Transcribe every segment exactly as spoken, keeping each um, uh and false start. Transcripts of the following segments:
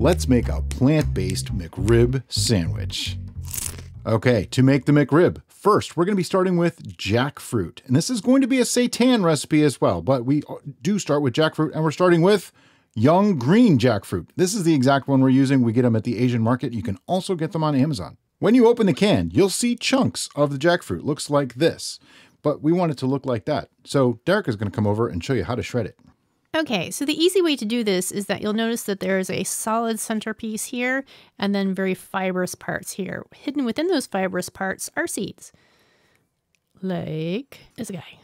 Let's make a plant-based McRib sandwich. Okay, to make the McRib, first we're going to be starting with jackfruit. And this is going to be a seitan recipe as well, but we do start with jackfruit, and we're starting with young green jackfruit. This is the exact one we're using. We get them at the Asian market. You can also get them on Amazon. When you open the can, you'll see chunks of the jackfruit. Looks like this, but we want it to look like that. So Derek is going to come over and show you how to shred it. Okay, so the easy way to do this is that you'll notice that there is a solid centerpiece here and then very fibrous parts here. Hidden within those fibrous parts are seeds, like this guy.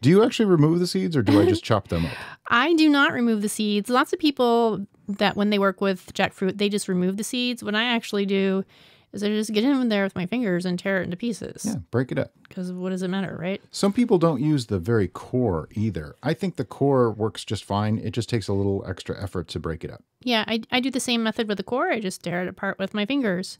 Do you actually remove the seeds, or do I just chop them up? I do not remove the seeds. Lots of people that when they work with jackfruit, they just remove the seeds. What I actually do is I just get in there with my fingers and tear it into pieces. Yeah, break it up. Because what does it matter, right? Some people don't use the very core either. I think the core works just fine. It just takes a little extra effort to break it up. Yeah, I, I do the same method with the core. I just tear it apart with my fingers.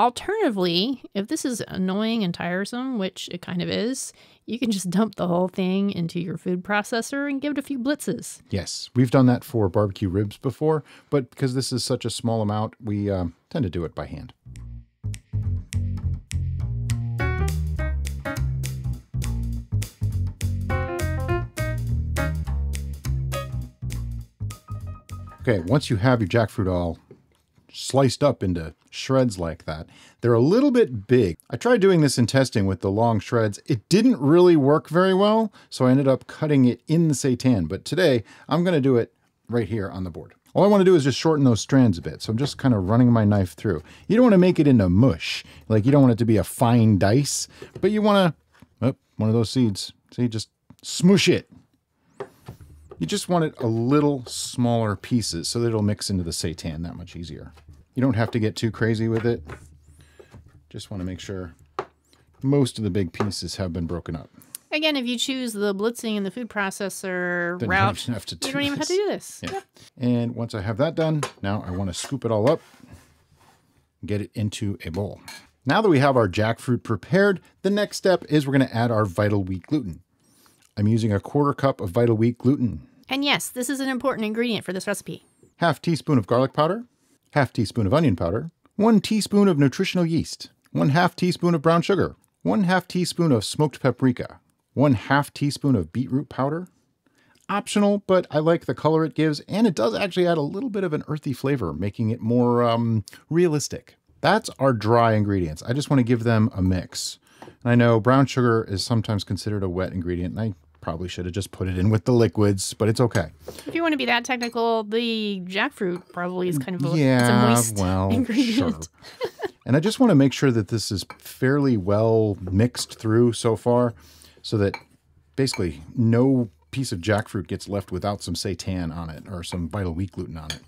Alternatively, if this is annoying and tiresome, which it kind of is, you can just dump the whole thing into your food processor and give it a few blitzes. Yes, we've done that for barbecue ribs before, but because this is such a small amount, we um, tend to do it by hand. Okay, once you have your jackfruit all sliced up into shreds like that, they're a little bit big. I tried doing this in testing with the long shreds. It didn't really work very well, so I ended up cutting it in the seitan, but today I'm gonna do it right here on the board. All I wanna do is just shorten those strands a bit, so I'm just kind of running my knife through. You don't wanna make it into mush. Like, you don't want it to be a fine dice, but you wanna, oh, one of those seeds. See, just smoosh it. You just want it a little smaller pieces so that it'll mix into the seitan that much easier. You don't have to get too crazy with it. Just want to make sure most of the big pieces have been broken up. Again, if you choose the blitzing and the food processor then route, you don't, do you don't even have to do this. Yeah. Yeah. And once I have that done, now I want to scoop it all up and get it into a bowl. Now that we have our jackfruit prepared, the next step is we're going to add our vital wheat gluten. I'm using a quarter cup of Vital Wheat Gluten. And yes, this is an important ingredient for this recipe. Half teaspoon of garlic powder, half teaspoon of onion powder, one teaspoon of nutritional yeast, one half teaspoon of brown sugar, one half teaspoon of smoked paprika, one half teaspoon of beet root powder. Optional, but I like the color it gives, and it does actually add a little bit of an earthy flavor, making it more um, realistic. That's our dry ingredients. I just want to give them a mix. And I know brown sugar is sometimes considered a wet ingredient, and I probably should have just put it in with the liquids, but it's okay. If you want to be that technical, the jackfruit probably is kind of a, yeah, it's a moist well, ingredient. Sure. And I just want to make sure that this is fairly well mixed through so far, so that basically no piece of jackfruit gets left without some seitan on it or some vital wheat gluten on it.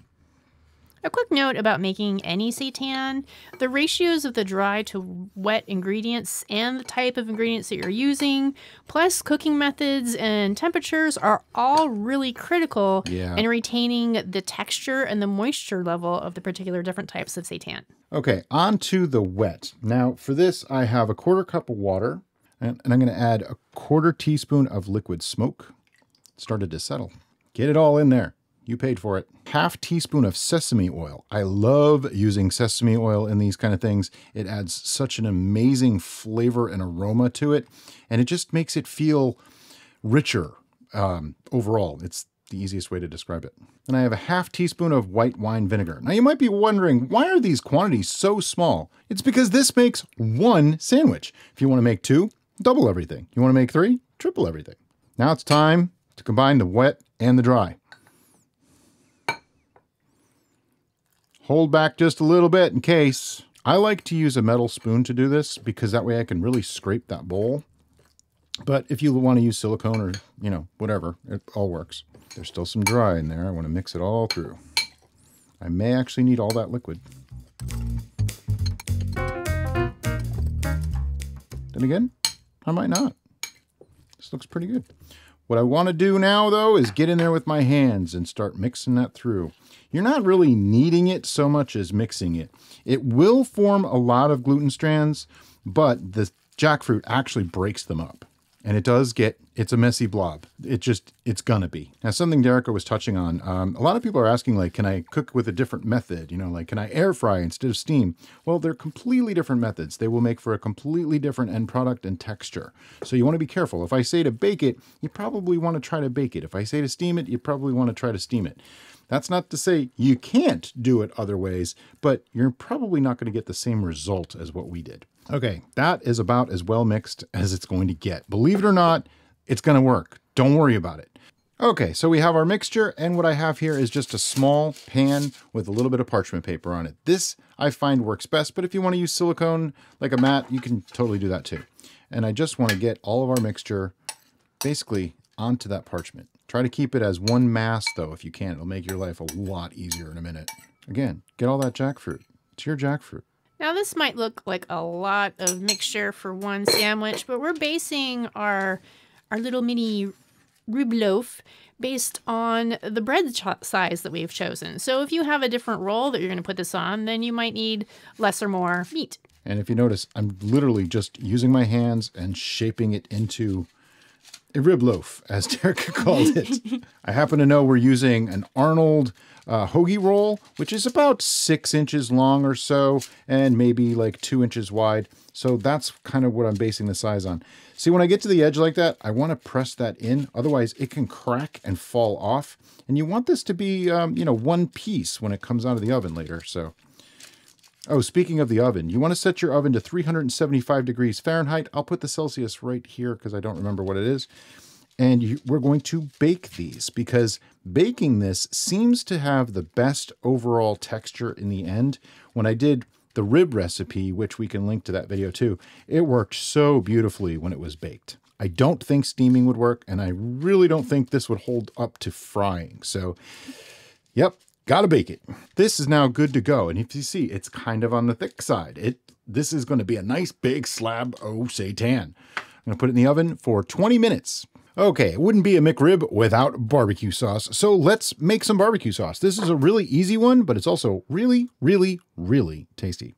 A quick note about making any seitan. The ratios of the dry to wet ingredients and the type of ingredients that you're using, plus cooking methods and temperatures, are all really critical yeah. in retaining the texture and the moisture level of the particular different types of seitan. Okay, on to the wet. Now for this, I have a quarter cup of water, and, and I'm gonna add a quarter teaspoon of liquid smoke. It started to settle. Get it all in there. You paid for it. Half teaspoon of sesame oil. I love using sesame oil in these kind of things. It adds such an amazing flavor and aroma to it, and it just makes it feel richer um, overall. It's the easiest way to describe it. And I have a half teaspoon of white wine vinegar. Now you might be wondering, why are these quantities so small? It's because this makes one sandwich. If you want to make two, double everything. You want to make three, triple everything. Now it's time to combine the wet and the dry. Hold back just a little bit in case. I like to use a metal spoon to do this because that way I can really scrape that bowl. But if you want to use silicone or, you know, whatever, it all works. There's still some dry in there. I want to mix it all through. I may actually need all that liquid. Then again, I might not. This looks pretty good. What I want to do now, though, is get in there with my hands and start mixing that through. You're not really kneading it so much as mixing it. It will form a lot of gluten strands, but the jackfruit actually breaks them up. And it does get, it's a messy blob. It just, it's gonna be. Now, something Derica was touching on, um, a lot of people are asking, like, can I cook with a different method? You know, like, can I air fry instead of steam? Well, they're completely different methods. They will make for a completely different end product and texture. So you wanna be careful. If I say to bake it, you probably wanna try to bake it. If I say to steam it, you probably wanna try to steam it. That's not to say you can't do it other ways, but you're probably not gonna get the same result as what we did. Okay, that is about as well mixed as it's going to get. Believe it or not, it's gonna work. Don't worry about it. Okay, so we have our mixture, and what I have here is just a small pan with a little bit of parchment paper on it. This I find works best, but if you wanna use silicone like a mat, you can totally do that too. And I just wanna get all of our mixture basically onto that parchment. Try to keep it as one mass though, if you can. It'll make your life a lot easier in a minute. Again, get all that jackfruit. It's your jackfruit. Now this might look like a lot of mixture for one sandwich, but we're basing our our little mini rib loaf based on the bread size that we've chosen. So if you have a different roll that you're gonna put this on, then you might need less or more meat. And if you notice, I'm literally just using my hands and shaping it into a rib loaf, as Derica called it. I happen to know we're using an Arnold uh, hoagie roll, which is about six inches long or so, and maybe like two inches wide. So that's kind of what I'm basing the size on. See, when I get to the edge like that, I want to press that in. Otherwise, it can crack and fall off. And you want this to be, um, you know, one piece when it comes out of the oven later. So, oh, speaking of the oven, you want to set your oven to three hundred seventy-five degrees Fahrenheit. I'll put the Celsius right here because I don't remember what it is. And you, we're going to bake these because baking this seems to have the best overall texture in the end. When I did the rib recipe, which we can link to that video too, it worked so beautifully when it was baked. I don't think steaming would work, and I really don't think this would hold up to frying. So, yep. Gotta bake it. This is now good to go. And if you see, it's kind of on the thick side. It This is gonna be a nice big slab of seitan. I'm gonna put it in the oven for twenty minutes. Okay, it wouldn't be a McRib without barbecue sauce. So let's make some barbecue sauce. This is a really easy one, but it's also really, really, really tasty.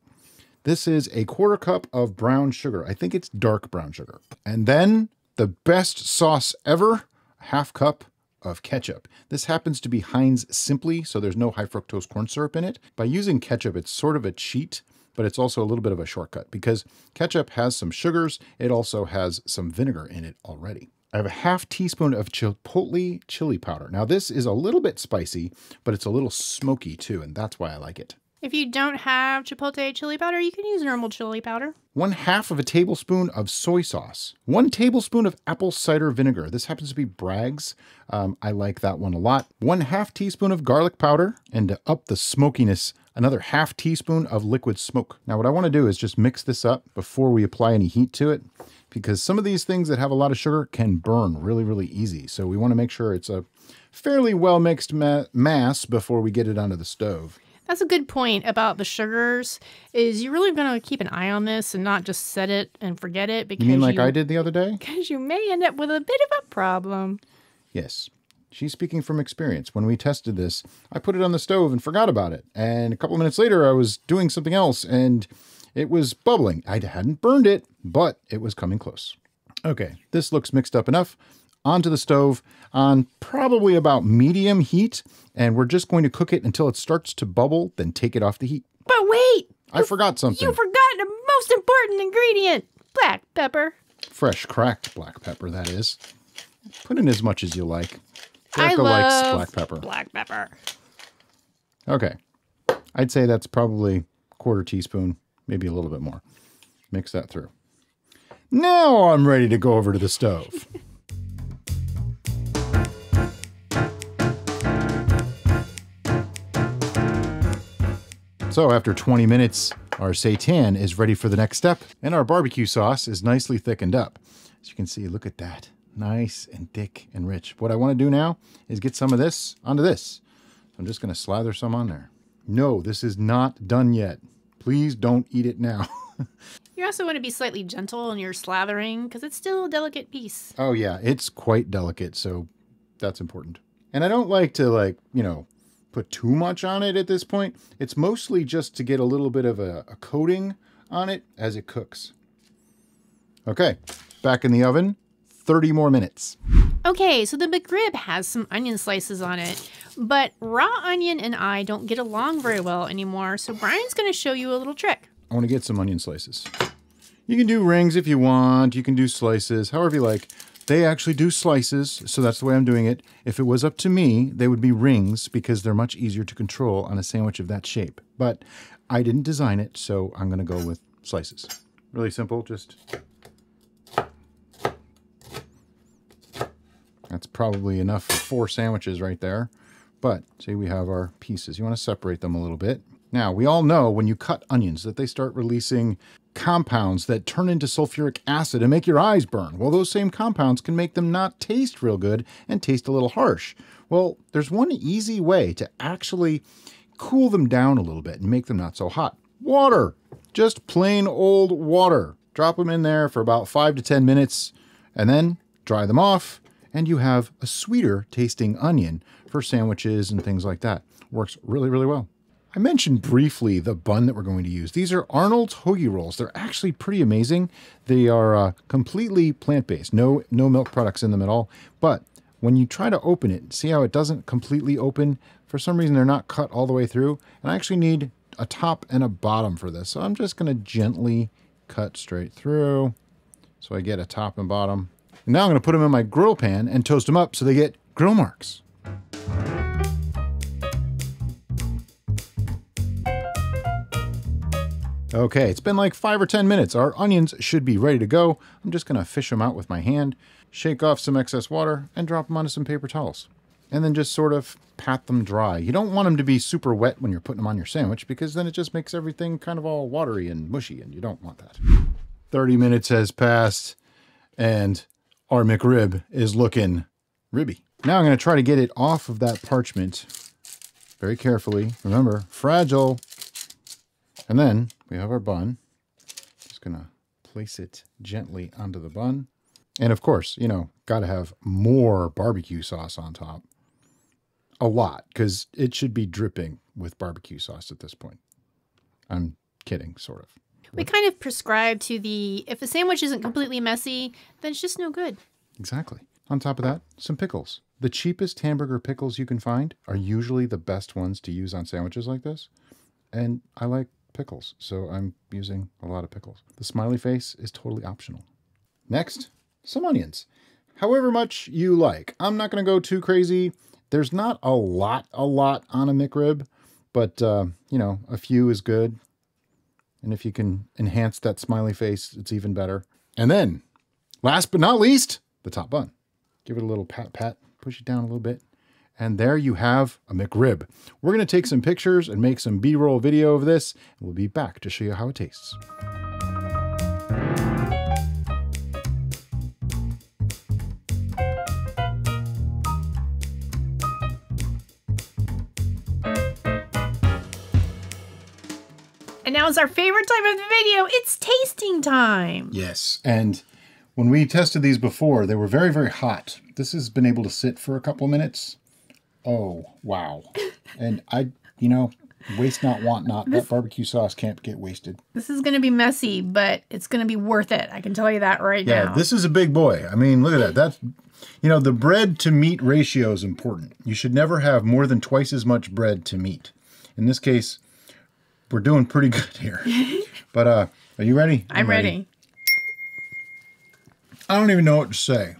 This is a quarter cup of brown sugar. I think it's dark brown sugar. And then the best sauce ever, half cup of ketchup. This happens to be Heinz Simply, so there's no high fructose corn syrup in it. By using ketchup, it's sort of a cheat, but it's also a little bit of a shortcut because ketchup has some sugars. It also has some vinegar in it already. I have a half teaspoon of Chipotle chili powder. Now this is a little bit spicy, but it's a little smoky too, and that's why I like it. If you don't have Chipotle chili powder, you can use normal chili powder. One half of a tablespoon of soy sauce. One tablespoon of apple cider vinegar. This happens to be Bragg's. Um, I like that one a lot. One half teaspoon of garlic powder. And to up the smokiness, another half teaspoon of liquid smoke. Now what I want to do is just mix this up before we apply any heat to it, because some of these things that have a lot of sugar can burn really, really easy. So we want to make sure it's a fairly well mixed ma- mass before we get it onto the stove. That's a good point about the sugars, is you're really going to keep an eye on this and not just set it and forget it. Because you mean like you, I did the other day? Because you may end up with a bit of a problem. Yes. She's speaking from experience. When we tested this, I put it on the stove and forgot about it. And a couple minutes later, I was doing something else and it was bubbling. I hadn't burned it, but it was coming close. Okay, this looks mixed up enough. Onto the stove on probably about medium heat, and we're just going to cook it until it starts to bubble, then take it off the heat. But wait! I forgot something. You forgot the most important ingredient, black pepper. Fresh cracked black pepper, that is. Put in as much as you like. Derica likes black pepper. Black pepper. Okay. I'd say that's probably a quarter teaspoon, maybe a little bit more. Mix that through. Now I'm ready to go over to the stove. So after twenty minutes, our seitan is ready for the next step, and our barbecue sauce is nicely thickened up. As you can see, look at that. Nice and thick and rich. What I want to do now is get some of this onto this. I'm just going to slather some on there. No, this is not done yet. Please don't eat it now. You also want to be slightly gentle in your slathering because it's still a delicate piece. Oh yeah, it's quite delicate, so that's important. And I don't like to, like, you know, put too much on it at this point. It's mostly just to get a little bit of a, a coating on it as it cooks. Okay, back in the oven thirty more minutes. Okay, so the McRib has some onion slices on it, but raw onion and I don't get along very well anymore, so Brian's gonna show you a little trick. I wanna get some onion slices. You can do rings if you want, you can do slices, however you like. They actually do slices, so that's the way I'm doing it. If it was up to me, they would be rings because they're much easier to control on a sandwich of that shape. But I didn't design it, so I'm gonna go with slices. Really simple, just... That's probably enough for four sandwiches right there. But see, we have our pieces. You wanna separate them a little bit. Now, we all know when you cut onions that they start releasing compounds that turn into sulfuric acid and make your eyes burn. Well, those same compounds can make them not taste real good and taste a little harsh. Well, there's one easy way to actually cool them down a little bit and make them not so hot. Water, just plain old water. Drop them in there for about five to ten minutes and then dry them off, and you have a sweeter tasting onion for sandwiches and things like that. Works really, really well. I mentioned briefly the bun that we're going to use. These are Arnold's hoagie rolls. They're actually pretty amazing. They are uh, completely plant-based, no, no milk products in them at all. But when you try to open it, see how it doesn't completely open? For some reason, they're not cut all the way through. And I actually need a top and a bottom for this. So I'm just gonna gently cut straight through so I get a top and bottom. And now I'm gonna put them in my grill pan and toast them up so they get grill marks. Okay, it's been like five or ten minutes. Our onions should be ready to go. I'm just gonna fish them out with my hand, shake off some excess water, and drop them onto some paper towels. And then just sort of pat them dry. You don't want them to be super wet when you're putting them on your sandwich because then it just makes everything kind of all watery and mushy, and you don't want that. thirty minutes has passed, and our McRib is looking ribby. Now I'm gonna try to get it off of that parchment very carefully. Remember, fragile. And then we have our bun. Just gonna place it gently onto the bun. And of course, you know, gotta have more barbecue sauce on top. A lot, because it should be dripping with barbecue sauce at this point. I'm kidding, sort of. We kind of prescribe to the, if a sandwich isn't completely messy, then it's just no good. Exactly. On top of that, some pickles. The cheapest hamburger pickles you can find are usually the best ones to use on sandwiches like this. And I like pickles, so I'm using a lot of pickles. The smiley face is totally optional. Next, some onions. However much you like. I'm not gonna go too crazy. There's not a lot, a lot on a McRib, but uh, you know, a few is good. And if you can enhance that smiley face, it's even better. And then, last but not least, the top bun. Give it a little pat, pat, push it down a little bit. And there you have a McRib. We're gonna take some pictures and make some B-roll video of this, and we'll be back to show you how it tastes. And now it's our favorite time of the video, it's tasting time. Yes, and when we tested these before, they were very, very hot. This has been able to sit for a couple minutes. Oh, wow. And I, you know, waste not, want not. This, that barbecue sauce can't get wasted. This is going to be messy, but it's going to be worth it. I can tell you that right yeah, now. Yeah, this is a big boy. I mean, look at that. That's, you know, the bread to meat ratio is important. You should never have more than twice as much bread to meat. In this case, we're doing pretty good here. But uh, are you ready? I'm, I'm ready. ready. I don't even know what to say.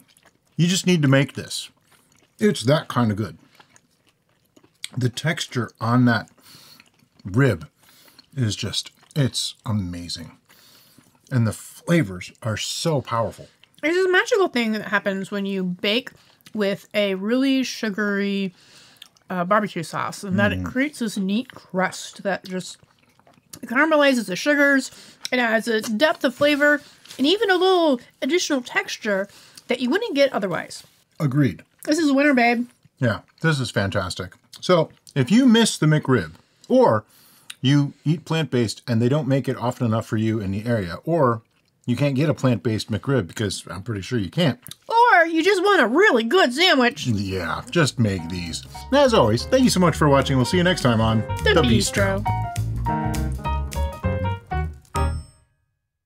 You just need to make this. It's that kind of good. The texture on that rib is just, it's amazing. And the flavors are so powerful. There's this magical thing that happens when you bake with a really sugary uh, barbecue sauce, and that mm. it creates this neat crust that just caramelizes the sugars. It adds a depth of flavor and even a little additional texture that you wouldn't get otherwise. Agreed. This is a winner, babe. Yeah, this is fantastic. So if you miss the McRib, or you eat plant-based and they don't make it often enough for you in the area, or you can't get a plant-based McRib because I'm pretty sure you can't. Or you just want a really good sandwich. Yeah, just make these. As always, thank you so much for watching. We'll see you next time on The, the Bistro. Bistro.